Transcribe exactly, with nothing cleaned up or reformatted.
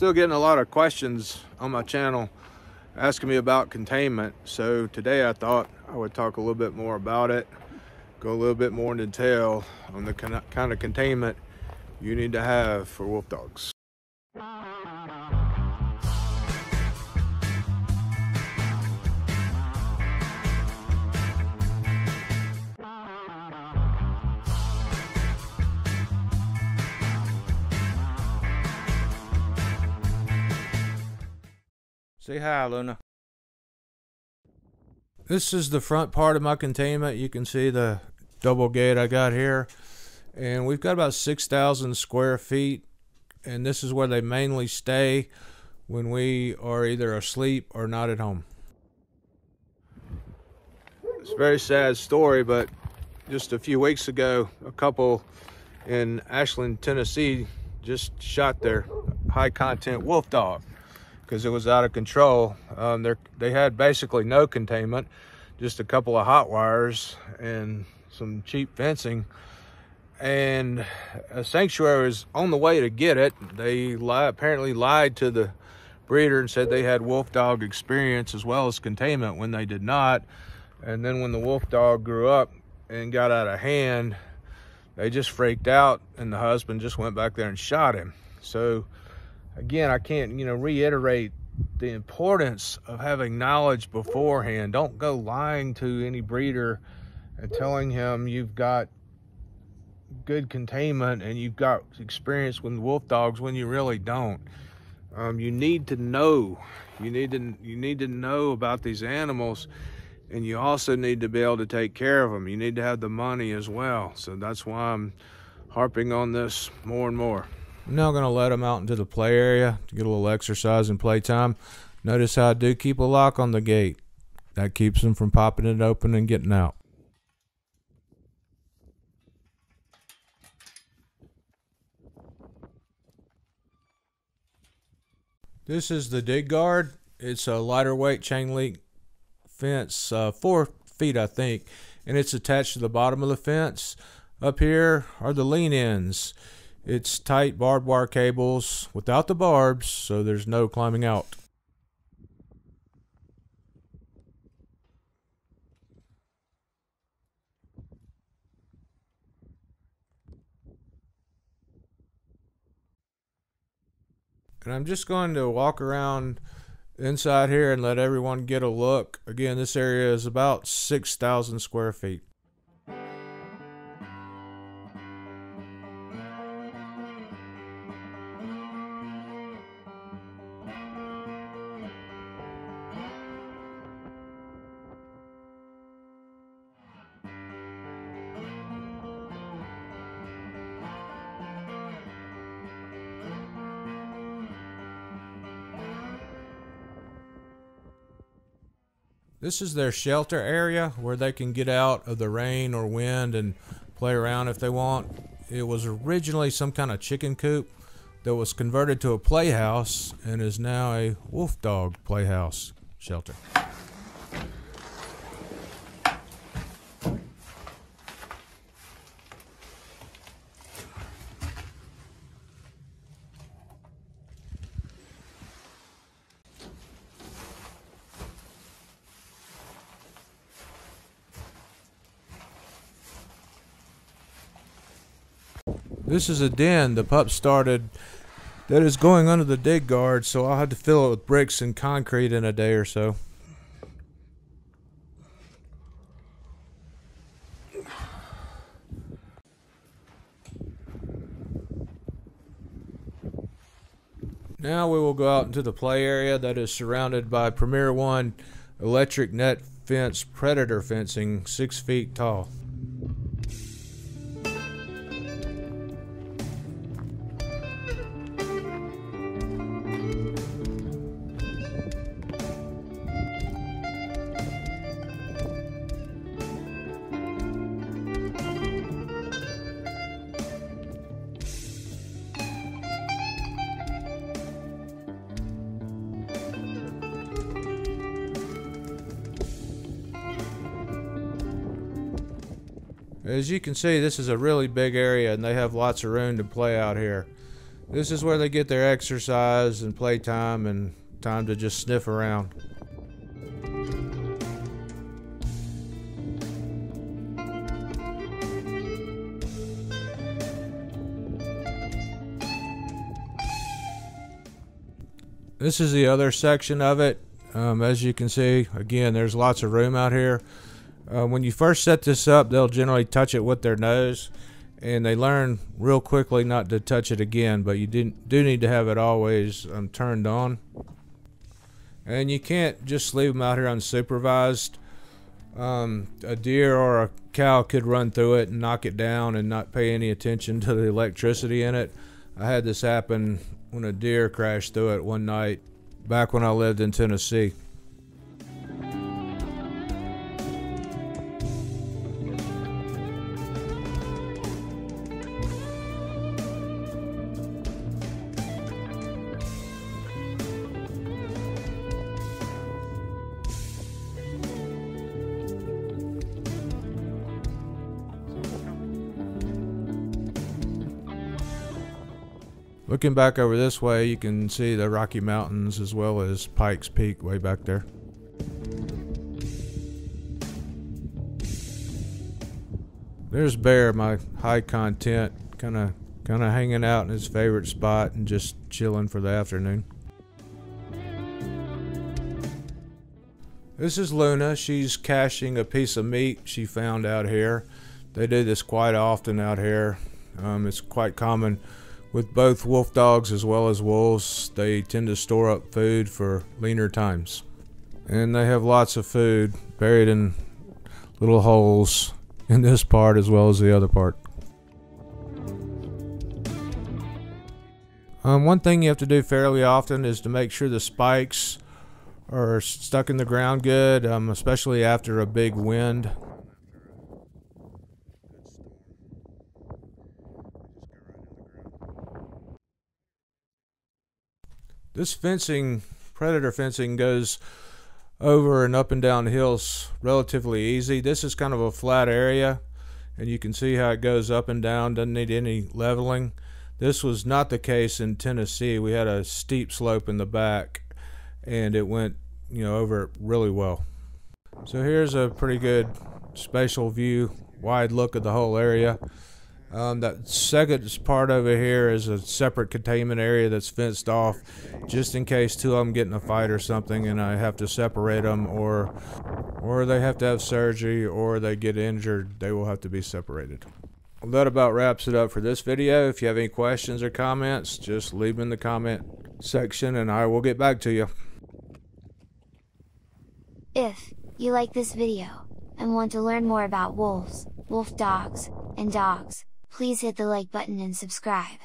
still getting a lot of questions on my channel asking me about containment. So today I thought I would talk a little bit more about it, go a little bit more in detail on the kind of containment you need to have for wolf dogs. Say hi, Luna. This is the front part of my containment. You can see the double gate I got here. And we've got about six thousand square feet. And this is where they mainly stay when we are either asleep or not at home. It's a very sad story, but just a few weeks ago, a couple in Ashland, Tennessee, just shot their high content wolf dog, because it was out of control. Um, they had basically no containment, just a couple of hot wires and some cheap fencing. And a sanctuary was on the way to get it. They lie, apparently lied to the breeder and said they had wolf dog experience as well as containment when they did not. And then when the wolf dog grew up and got out of hand, they just freaked out and the husband just went back there and shot him. So again, I can't, you know, reiterate the importance of having knowledge beforehand. Don't go lying to any breeder and telling him you've got good containment and you've got experience with wolf dogs when you really don't. Um, you need to know. You need to, you need to know about these animals, and you also need to be able to take care of them. You need to have the money as well. So that's why I'm harping on this more and more. I'm now going to let them out into the play area to get a little exercise and play time. Notice how I do keep a lock on the gate. That keeps them from popping it open and getting out. This is the dig guard. It's a lighter weight chain link fence, uh, four feet I think, and it's attached to the bottom of the fence. Up here are the lean ends. It's tight barbed wire cables without the barbs, so there's no climbing out. And I'm just going to walk around inside here and let everyone get a look. Again, this area is about six thousand square feet. This is their shelter area where they can get out of the rain or wind and play around if they want. It was originally some kind of chicken coop that was converted to a playhouse and is now a wolf dog playhouse shelter. This is a den the pup started that is going under the dig guard, so I'll have to fill it with bricks and concrete in a day or so. Now we will go out into the play area that is surrounded by Premier One electric net fence predator fencing, six feet tall. As you can see, this is a really big area and they have lots of room to play out here. This is where they get their exercise and playtime and time to just sniff around. This is the other section of it. Um, as you can see, again, there's lots of room out here. Uh, when you first set this up, they'll generally touch it with their nose, and they learn real quickly not to touch it again, but you didn't, do need to have it always um, turned on. And you can't just leave them out here unsupervised. Um, a deer or a cow could run through it and knock it down and not pay any attention to the electricity in it. I had this happen when a deer crashed through it one night back when I lived in Tennessee. Looking back over this way, you can see the Rocky Mountains as well as Pike's Peak way back there. There's Bear, my high content, kind of kind of hanging out in his favorite spot and just chilling for the afternoon. This is Luna. She's caching a piece of meat she found out here. They do this quite often out here. Um, it's quite common. With both wolf dogs as well as wolves, they tend to store up food for leaner times. And they have lots of food buried in little holes in this part as well as the other part. Um, one thing you have to do fairly often is to make sure the spikes are stuck in the ground good, um, especially after a big wind. This fencing, predator fencing, goes over and up and down hills relatively easy. This is kind of a flat area, and you can see how it goes up and down, doesn't need any leveling. This was not the case in Tennessee. We had a steep slope in the back, and it went, you know, over really well. So here's a pretty good spatial view, wide look of the whole area. Um, that second part over here is a separate containment area that's fenced off just in case two of them get in a fight or something and I have to separate them, or or they have to have surgery or they get injured, they will have to be separated. Well, that about wraps it up for this video. If you have any questions or comments, just leave them in the comment section and I will get back to you. If you like this video and want to learn more about wolves, wolf dogs, and dogs, please hit the like button and subscribe.